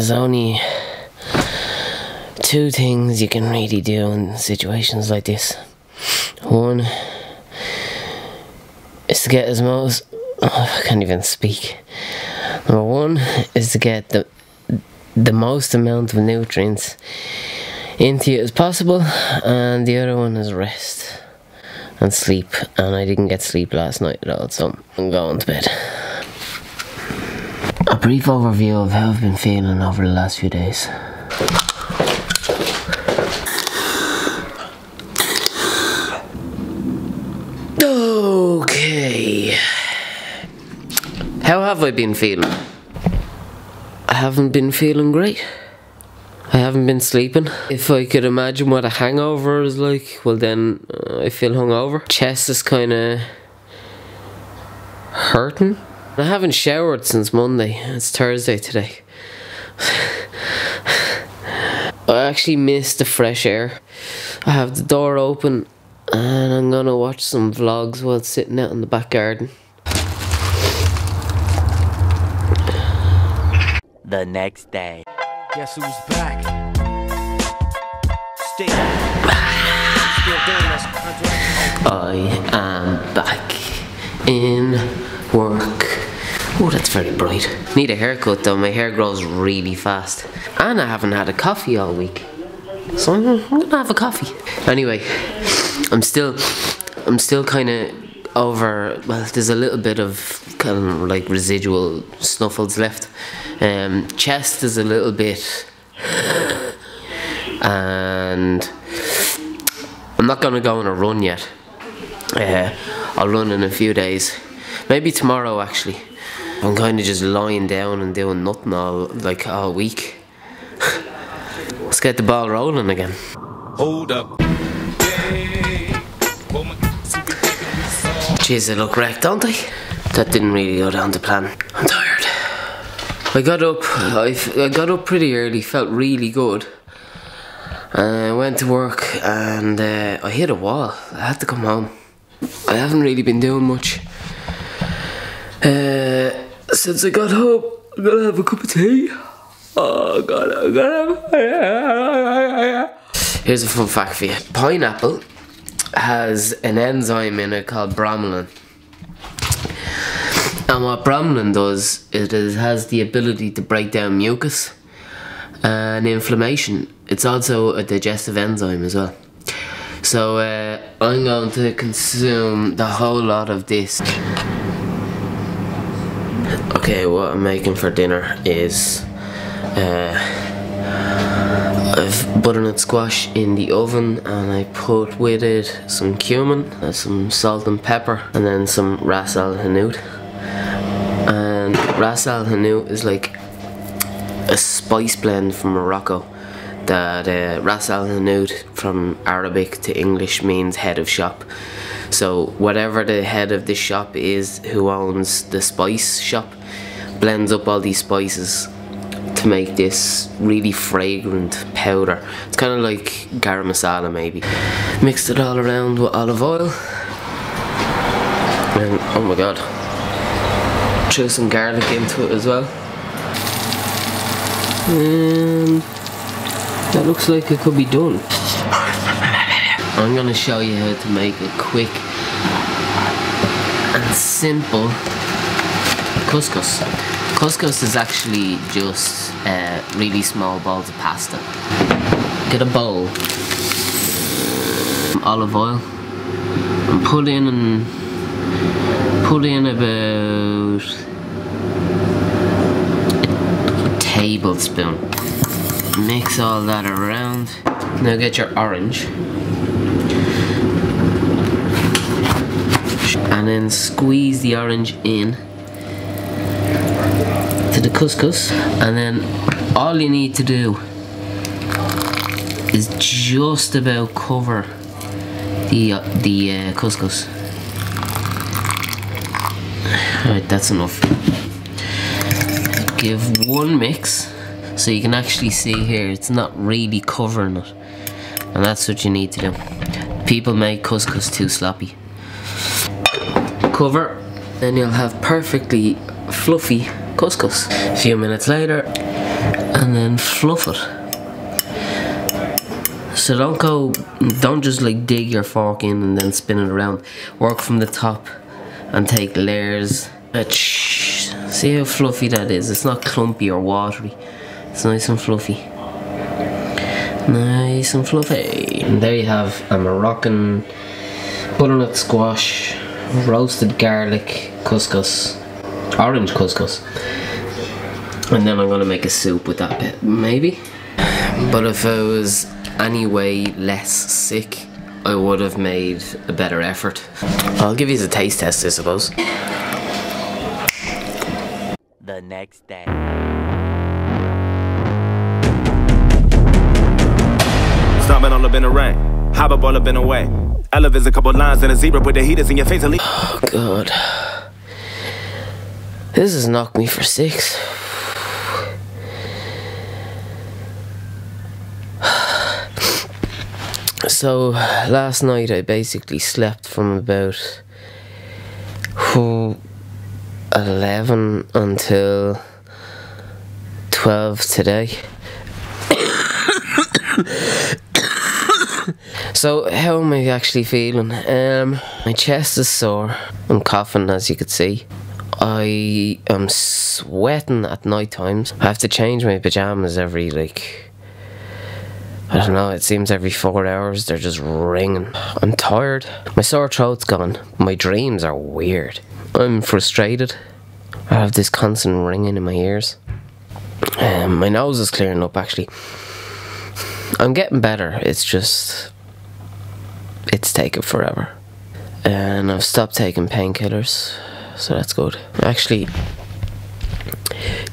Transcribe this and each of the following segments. There's only two things you can really do in situations like this. One is to get as most... Oh, I can't even speak. Number one is to get the most amount of nutrients into you as possible, and the other one is rest and sleep, and I didn't get sleep last night at all, so I'm going to bed. A brief overview of how I've been feeling over the last few days. Okay. How have I been feeling? I haven't been feeling great. I haven't been sleeping. If I could imagine what a hangover is like, well then I feel hungover. Chest is kinda hurting. I haven't showered since Monday. It's Thursday today. I actually miss the fresh air. I have the door open and I'm gonna watch some vlogs while sitting out in the back garden. The next day. Guess who's back? Stay. I am back in work. Oh, that's very bright. Need a haircut though, my hair grows really fast. And I haven't had a coffee all week. So I'm gonna have a coffee. Anyway, I'm still kinda over, well, there's a little bit of kind of like residual snuffles left. Chest is a little bit, and I'm not gonna go on a run yet. I'll run in a few days, maybe tomorrow actually. I'm kind of just lying down and doing nothing all week. Let's get the ball rolling again. Hold up. Jeez, they look wrecked, don't they? That didn't really go down to plan. I'm tired. I got up pretty early, felt really good. I went to work and I hit a wall. I had to come home. I haven't really been doing much. Since I got home, I'm gonna have a cup of tea. Oh god, I'm gonna have... Here's a fun fact for you. Pineapple has an enzyme in it called bromelain, and what bromelain does, it has the ability to break down mucus and inflammation. It's also a digestive enzyme as well. So I'm going to consume the whole lot of this. Okay, what I'm making for dinner is I've butternut squash in the oven, and I put with it some cumin, some salt and pepper, and then some Ras el Hanout. And Ras el Hanout is like a spice blend from Morocco. That Ras el Hanout from Arabic to English means head of shop. So whatever the head of the shop is, who owns the spice shop, blends up all these spices to make this really fragrant powder. It's kind of like garam masala maybe. Mixed it all around with olive oil, and oh my god, threw some garlic into it as well. And that looks like it could be done. I'm gonna show you how to make a quick and simple couscous. Couscous is actually just really small balls of pasta. Get a bowl, olive oil, and put in about a tablespoon. Mix all that around. Now get your orange, and then squeeze the orange in to the couscous, and then all you need to do is just about cover the couscous. Alright, that's enough. Give one mix, so you can actually see here it's not really covering it, and that's what you need to do. People make couscous too sloppy. Cover, then you'll have perfectly fluffy couscous. A few minutes later, and then fluffer. So don't just like dig your fork in and then spin it around. Work from the top and take layers. See how fluffy that is. It's not clumpy or watery. It's nice and fluffy. Nice and fluffy. And there you have a Moroccan butternut squash, roasted garlic couscous, orange couscous. And then I'm gonna make a soup with that bit, maybe. But if I was any way less sick, I would have made a better effort. I'll give you a taste test, I suppose. The next day. Stomping all up in the rain, hop up all up in the way. Elevates a couple lines and a zebra with the heaters in your face. Oh God, this has knocked me for six. So last night I basically slept from about 11 until 12 today. So how am I actually feeling? My chest is sore. I'm coughing, as you could see. I am sweating at night times. I have to change my pajamas every I don't know, it seems every 4 hours they're just ringing. I'm tired. My sore throat's gone. My dreams are weird. I'm frustrated. I have this constant ringing in my ears. My nose is clearing up actually. I'm getting better. It's just... it's taken forever. And I've stopped taking painkillers, so that's good. Actually,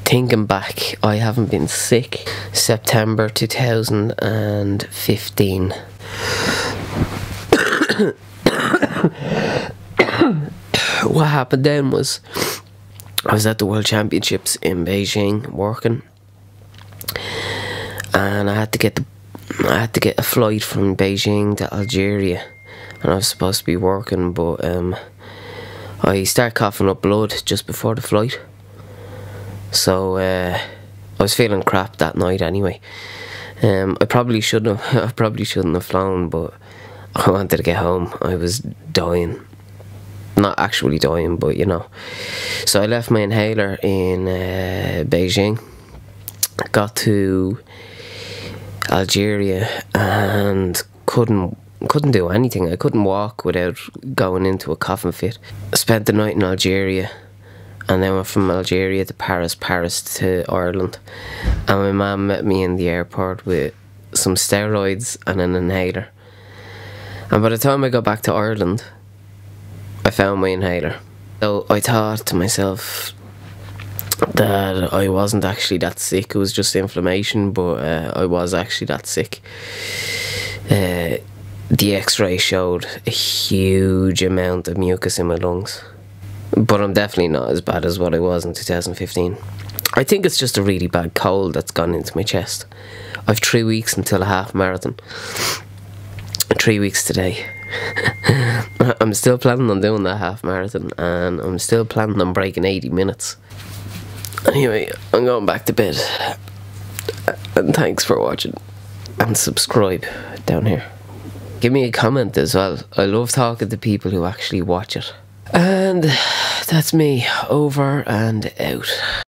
thinking back, I haven't been sick. September 2015. What happened then was, I was at the World Championships in Beijing working, and I had to get a flight from Beijing to Algeria, and I was supposed to be working, but I started coughing up blood just before the flight. So I was feeling crap that night anyway. I probably shouldn't have flown, but I wanted to get home. I was dying, not actually dying, but you know. So I left my inhaler in Beijing, got to Algeria and couldn't do anything. I couldn't walk without going into a coughing fit. I spent the night in Algeria. And then went from Algeria to Paris, Paris to Ireland. And my mum met me in the airport with some steroids and an inhaler. And by the time I got back to Ireland, I found my inhaler. So I thought to myself that I wasn't actually that sick, it was just inflammation, but I was actually that sick. The x-ray showed a huge amount of mucus in my lungs. But I'm definitely not as bad as what I was in 2015. I think it's just a really bad cold that's gone into my chest. I've 3 weeks until a half marathon. 3 weeks today. I'm still planning on doing that half marathon, and I'm still planning on breaking 80 minutes. Anyway, I'm going back to bed. And thanks for watching. And subscribe down here. Give me a comment as well. I love talking to people who actually watch it. And that's me, over and out.